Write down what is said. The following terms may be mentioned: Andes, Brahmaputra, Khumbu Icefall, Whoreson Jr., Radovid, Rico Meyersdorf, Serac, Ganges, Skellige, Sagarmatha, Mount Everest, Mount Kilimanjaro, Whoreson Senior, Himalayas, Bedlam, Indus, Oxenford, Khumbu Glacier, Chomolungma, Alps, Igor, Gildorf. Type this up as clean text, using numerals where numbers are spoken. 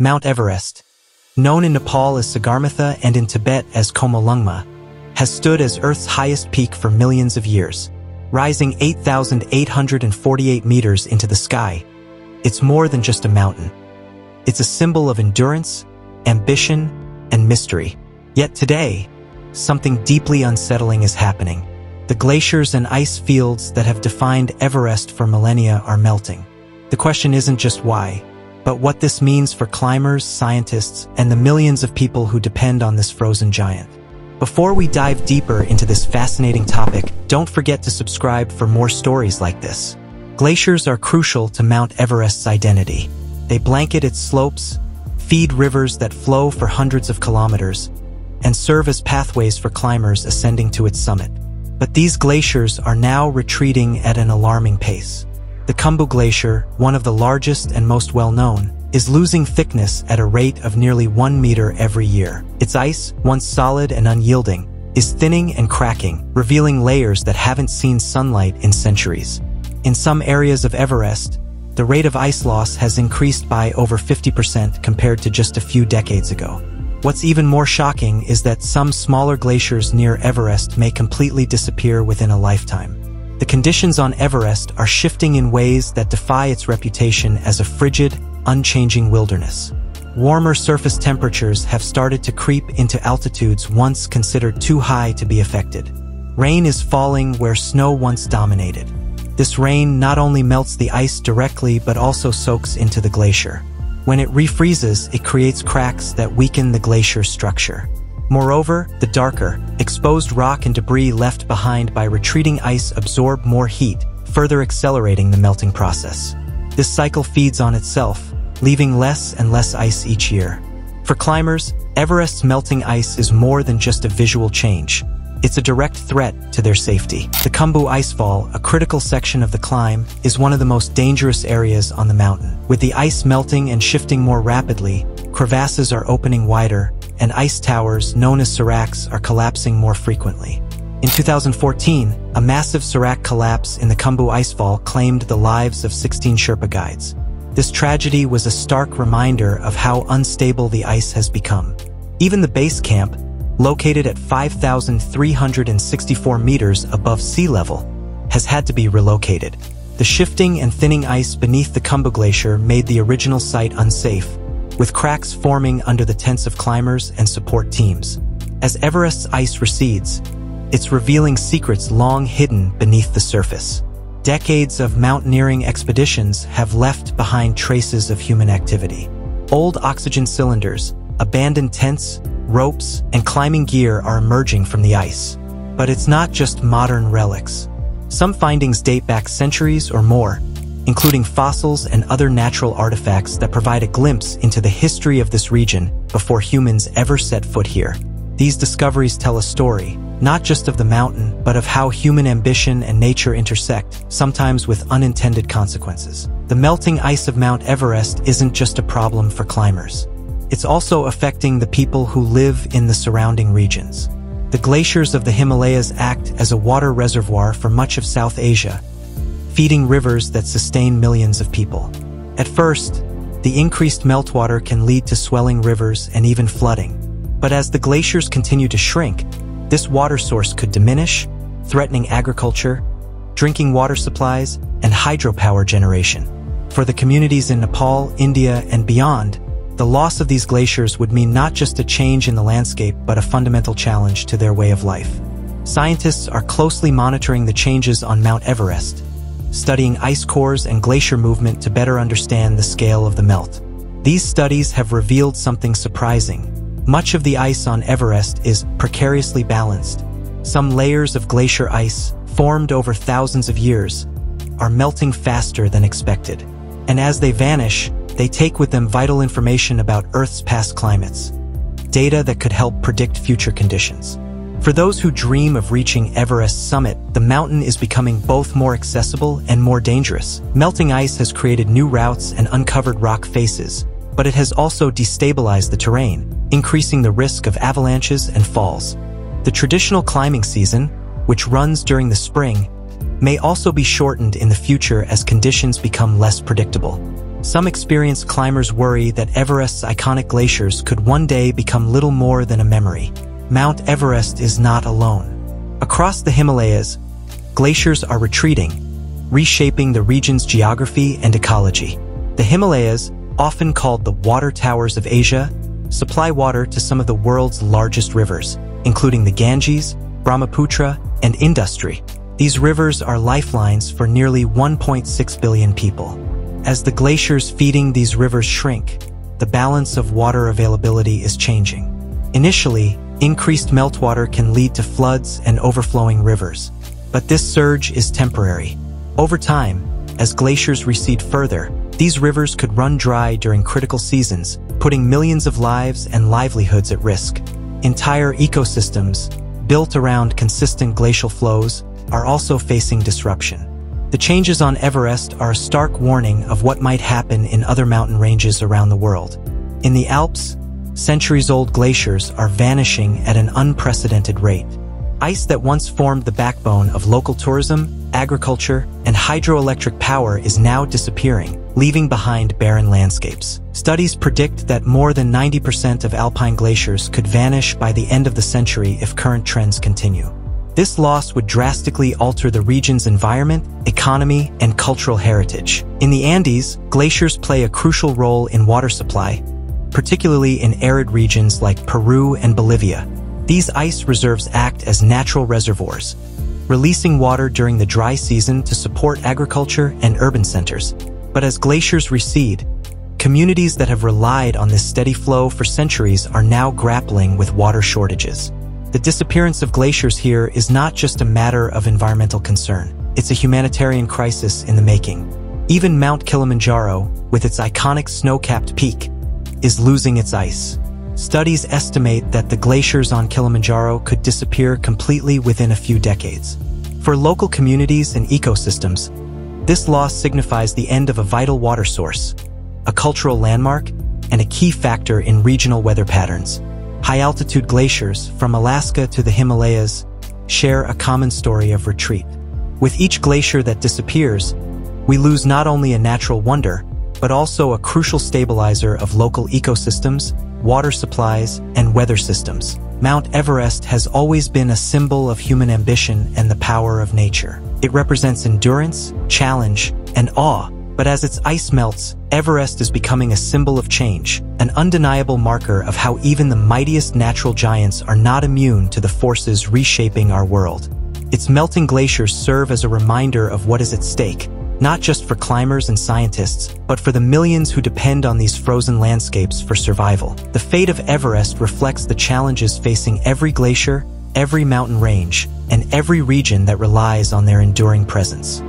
Mount Everest, known in Nepal as Sagarmatha and in Tibet as Chomolungma, has stood as Earth's highest peak for millions of years, rising 8,848 meters into the sky. It's more than just a mountain. It's a symbol of endurance, ambition, and mystery. Yet today, something deeply unsettling is happening. The glaciers and ice fields that have defined Everest for millennia are melting. The question isn't just why, but what this means for climbers, scientists, and the millions of people who depend on this frozen giant. Before we dive deeper into this fascinating topic, don't forget to subscribe for more stories like this. Glaciers are crucial to Mount Everest's identity. They blanket its slopes, feed rivers that flow for hundreds of kilometers, and serve as pathways for climbers ascending to its summit. But these glaciers are now retreating at an alarming pace. The Khumbu Glacier, one of the largest and most well-known, is losing thickness at a rate of nearly 1 meter every year. Its ice, once solid and unyielding, is thinning and cracking, revealing layers that haven't seen sunlight in centuries. In some areas of Everest, the rate of ice loss has increased by over 50% compared to just a few decades ago. What's even more shocking is that some smaller glaciers near Everest may completely disappear within a lifetime. The conditions on Everest are shifting in ways that defy its reputation as a frigid, unchanging wilderness. Warmer surface temperatures have started to creep into altitudes once considered too high to be affected. Rain is falling where snow once dominated. This rain not only melts the ice directly but also soaks into the glacier. When it refreezes, it creates cracks that weaken the glacier's structure. Moreover, the darker, exposed rock and debris left behind by retreating ice absorb more heat, further accelerating the melting process. This cycle feeds on itself, leaving less and less ice each year. For climbers, Everest's melting ice is more than just a visual change. It's a direct threat to their safety. The Khumbu Icefall, a critical section of the climb, is one of the most dangerous areas on the mountain. With the ice melting and shifting more rapidly, crevasses are opening wider, and ice towers, known as seracs, are collapsing more frequently. In 2014, a massive Serac collapse in the Khumbu Icefall claimed the lives of 16 Sherpa guides. This tragedy was a stark reminder of how unstable the ice has become. Even the base camp, located at 5,364 meters above sea level, has had to be relocated. The shifting and thinning ice beneath the Khumbu Glacier made the original site unsafe, with cracks forming under the tents of climbers and support teams. As Everest's ice recedes, it's revealing secrets long hidden beneath the surface. Decades of mountaineering expeditions have left behind traces of human activity. Old oxygen cylinders, abandoned tents, ropes, and climbing gear are emerging from the ice. But it's not just modern relics. Some findings date back centuries or more, including fossils and other natural artifacts that provide a glimpse into the history of this region before humans ever set foot here. These discoveries tell a story, not just of the mountain, but of how human ambition and nature intersect, sometimes with unintended consequences. The melting ice of Mount Everest isn't just a problem for climbers. It's also affecting the people who live in the surrounding regions. The glaciers of the Himalayas act as a water reservoir for much of South Asia, feeding rivers that sustain millions of people. At first, the increased meltwater can lead to swelling rivers and even flooding. But as the glaciers continue to shrink, this water source could diminish, threatening agriculture, drinking water supplies, and hydropower generation. For the communities in Nepal, India, and beyond, the loss of these glaciers would mean not just a change in the landscape, but a fundamental challenge to their way of life. Scientists are closely monitoring the changes on Mount Everest, studying ice cores and glacier movement to better understand the scale of the melt. These studies have revealed something surprising. Much of the ice on Everest is precariously balanced. Some layers of glacier ice, formed over thousands of years, are melting faster than expected. And as they vanish, they take with them vital information about Earth's past climates, data that could help predict future conditions. For those who dream of reaching Everest's summit, the mountain is becoming both more accessible and more dangerous. Melting ice has created new routes and uncovered rock faces, but it has also destabilized the terrain, increasing the risk of avalanches and falls. The traditional climbing season, which runs during the spring, may also be shortened in the future as conditions become less predictable. Some experienced climbers worry that Everest's iconic glaciers could one day become little more than a memory. Mount Everest is not alone. Across the Himalayas, glaciers are retreating, reshaping the region's geography and ecology. The Himalayas, often called the water towers of Asia, supply water to some of the world's largest rivers, including the Ganges, Brahmaputra, and Indus. These rivers are lifelines for nearly 1.6 billion people. As the glaciers feeding these rivers shrink, the balance of water availability is changing. Initially, increased meltwater can lead to floods and overflowing rivers, but this surge is temporary. Over time, as glaciers recede further, these rivers could run dry during critical seasons, putting millions of lives and livelihoods at risk. Entire ecosystems, built around consistent glacial flows, are also facing disruption. The changes on Everest are a stark warning of what might happen in other mountain ranges around the world. In the Alps, centuries-old glaciers are vanishing at an unprecedented rate. Ice that once formed the backbone of local tourism, agriculture, and hydroelectric power is now disappearing, leaving behind barren landscapes. Studies predict that more than 90% of alpine glaciers could vanish by the end of the century if current trends continue. This loss would drastically alter the region's environment, economy, and cultural heritage. In the Andes, glaciers play a crucial role in water supply, particularly in arid regions like Peru and Bolivia. These ice reserves act as natural reservoirs, releasing water during the dry season to support agriculture and urban centers. But as glaciers recede, communities that have relied on this steady flow for centuries are now grappling with water shortages. The disappearance of glaciers here is not just a matter of environmental concern. It's a humanitarian crisis in the making. Even Mount Kilimanjaro, with its iconic snow-capped peak, is losing its ice. Studies estimate that the glaciers on Kilimanjaro could disappear completely within a few decades. For local communities and ecosystems, this loss signifies the end of a vital water source, a cultural landmark, and a key factor in regional weather patterns. High-altitude glaciers, from Alaska to the Himalayas, share a common story of retreat. With each glacier that disappears, we lose not only a natural wonder, but also a crucial stabilizer of local ecosystems, water supplies, and weather systems. Mount Everest has always been a symbol of human ambition and the power of nature. It represents endurance, challenge, and awe. But as its ice melts, Everest is becoming a symbol of change, an undeniable marker of how even the mightiest natural giants are not immune to the forces reshaping our world. Its melting glaciers serve as a reminder of what is at stake, not just for climbers and scientists, but for the millions who depend on these frozen landscapes for survival. The fate of Everest reflects the challenges facing every glacier, every mountain range, and every region that relies on their enduring presence.